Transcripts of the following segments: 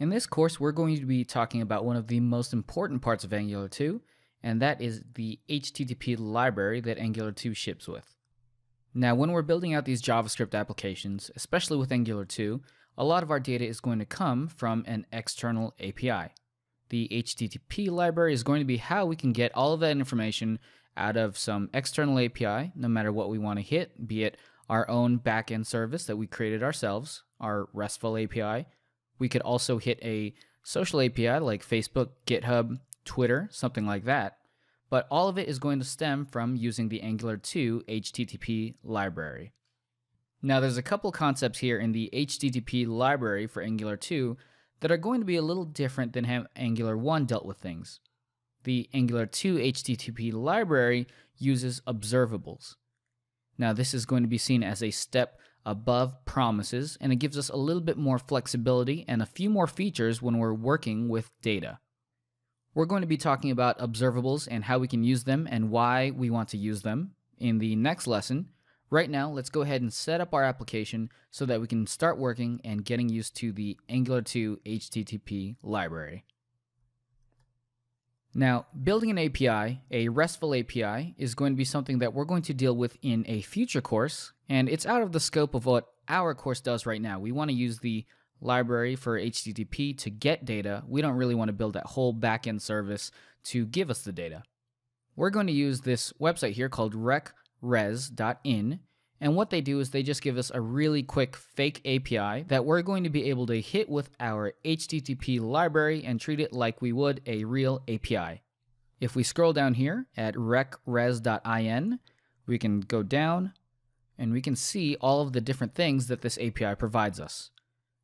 In this course, we're going to be talking about one of the most important parts of Angular 2, and that is the HTTP library that Angular 2 ships with. Now, when we're building out these JavaScript applications, especially with Angular 2, a lot of our data is going to come from an external API. The HTTP library is going to be how we can get all of that information out of some external API, no matter what we want to hit, be it our own backend service that we created ourselves, our RESTful API. We could also hit a social API like Facebook, GitHub, Twitter, something like that. But all of it is going to stem from using the Angular 2 HTTP library. Now there's a couple concepts here in the HTTP library for Angular 2 that are going to be a little different than how Angular 1 dealt with things. The Angular 2 HTTP library uses observables. Now this is going to be seen as a step above promises, and it gives us a little bit more flexibility and a few more features when we're working with data. We're going to be talking about observables and how we can use them and why we want to use them in the next lesson. Right now, let's go ahead and set up our application so that we can start working and getting used to the Angular 2 HTTP library. Now, building an API, a RESTful API, is going to be something that we're going to deal with in a future course, and it's out of the scope of what our course does right now. We want to use the library for HTTP to get data. We don't really want to build that whole backend service to give us the data. We're going to use this website here called recres.in, and what they do is they just give us a really quick fake API that we're going to be able to hit with our HTTP library and treat it like we would a real API. If we scroll down here at recres.in, we can go down and we can see all of the different things that this API provides us.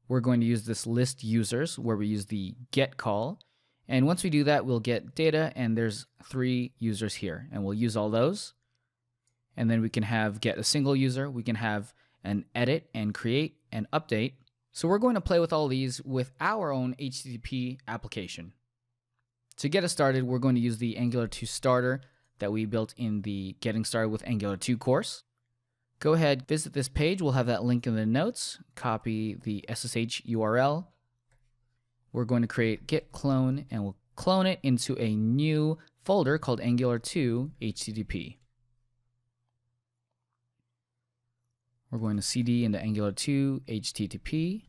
We're going to use this list users where we use the get call. And once we do that, we'll get data, and there's 3 users here, and we'll use all those. And then we can have get a single user, we can have an edit and create and update. So we're going to play with all these with our own HTTP application. To get us started, we're going to use the Angular 2 starter that we built in the Getting Started with Angular 2 course. Go ahead, visit this page. We'll have that link in the notes. Copy the SSH URL. We're going to create git clone, and we'll clone it into a new folder called Angular 2 HTTP. We're going to cd into Angular 2 HTTP.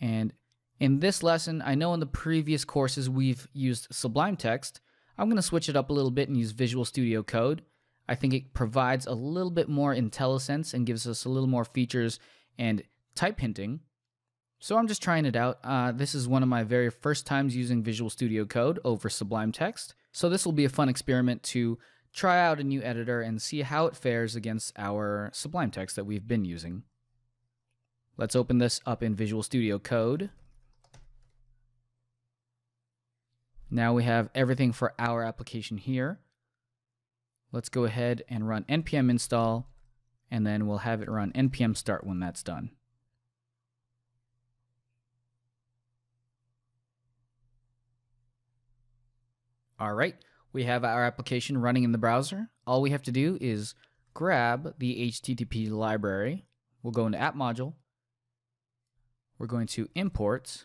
And in this lesson, I know in the previous courses we've used Sublime Text. I'm going to switch it up a little bit and use Visual Studio Code. I think it provides a little bit more IntelliSense and gives us a little more features and type hinting. So I'm just trying it out. This is one of my very first times using Visual Studio Code over Sublime Text. So this will be a fun experiment to try out a new editor and see how it fares against our Sublime Text that we've been using. Let's open this up in Visual Studio Code. Now we have everything for our application here. Let's go ahead and run npm install, and then we'll have it run npm start when that's done. All right, we have our application running in the browser. All we have to do is grab the HTTP library. We'll go into app module. We're going to import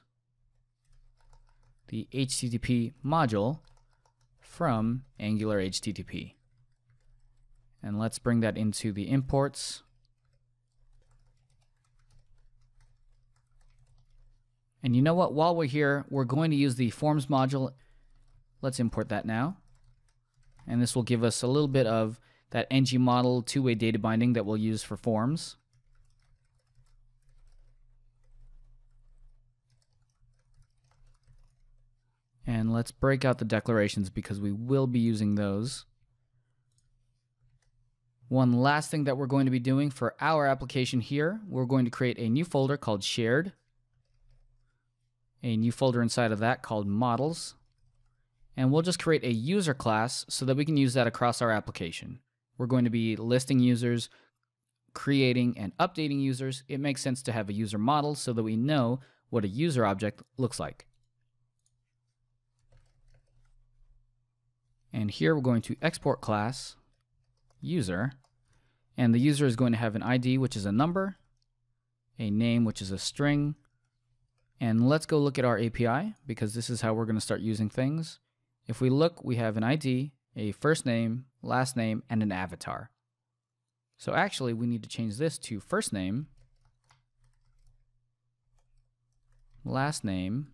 the HTTP module from Angular HTTP. And let's bring that into the imports. And you know what? While we're here, we're going to use the forms module. Let's import that now. And this will give us a little bit of that ng-model two-way data binding that we'll use for forms. And let's break out the declarations because we will be using those. One last thing that we're going to be doing for our application here, we're going to create a new folder called shared, a new folder inside of that called models, and we'll just create a user class so that we can use that across our application. We're going to be listing users, creating and updating users. It makes sense to have a user model so that we know what a user object looks like. And here we're going to export class user, and the user is going to have an ID, which is a number, a name, which is a string, And let's go look at our API, because this is how we're going to start using things. If we look, we have an ID, a first name, last name, and an avatar. So actually, we need to change this to first name, last name,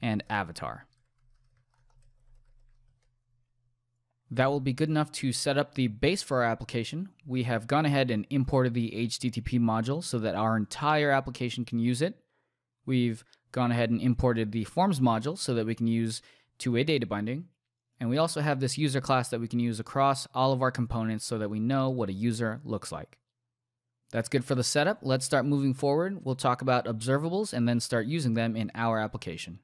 and avatar. That will be good enough to set up the base for our application. We have gone ahead and imported the HTTP module so that our entire application can use it. We've gone ahead and imported the forms module so that we can use two-way data binding. And we also have this user class that we can use across all of our components so that we know what a user looks like. That's good for the setup. Let's start moving forward. We'll talk about observables and then start using them in our application.